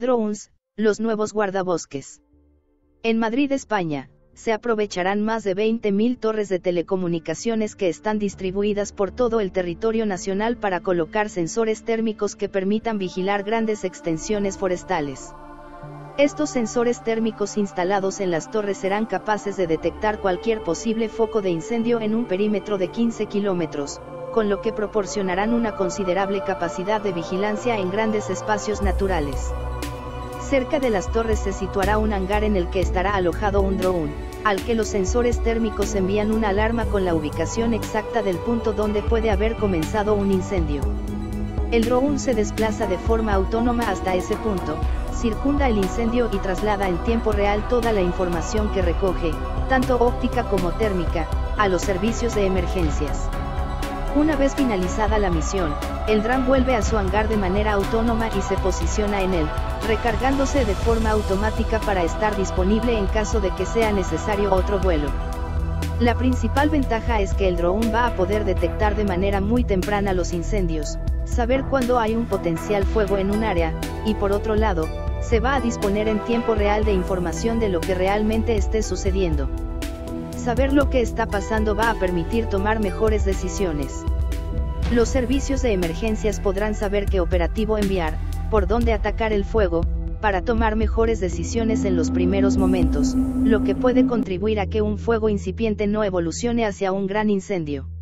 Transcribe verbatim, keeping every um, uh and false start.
Drones, los nuevos guardabosques. En Madrid, España, se aprovecharán más de veinte mil torres de telecomunicaciones que están distribuidas por todo el territorio nacional para colocar sensores térmicos que permitan vigilar grandes extensiones forestales. Estos sensores térmicos instalados en las torres serán capaces de detectar cualquier posible foco de incendio en un perímetro de quince kilómetros, con lo que proporcionarán una considerable capacidad de vigilancia en grandes espacios naturales. Cerca de las torres se situará un hangar en el que estará alojado un dron, al que los sensores térmicos envían una alarma con la ubicación exacta del punto donde puede haber comenzado un incendio. El dron se desplaza de forma autónoma hasta ese punto, circunda el incendio y traslada en tiempo real toda la información que recoge, tanto óptica como térmica, a los servicios de emergencias. Una vez finalizada la misión, el dron vuelve a su hangar de manera autónoma y se posiciona en él, recargándose de forma automática para estar disponible en caso de que sea necesario otro vuelo. La principal ventaja es que el dron va a poder detectar de manera muy temprana los incendios, saber cuándo hay un potencial fuego en un área, y por otro lado, se va a disponer en tiempo real de información de lo que realmente esté sucediendo. Saber lo que está pasando va a permitir tomar mejores decisiones. Los servicios de emergencias podrán saber qué operativo enviar, por dónde atacar el fuego, para tomar mejores decisiones en los primeros momentos, lo que puede contribuir a que un fuego incipiente no evolucione hacia un gran incendio.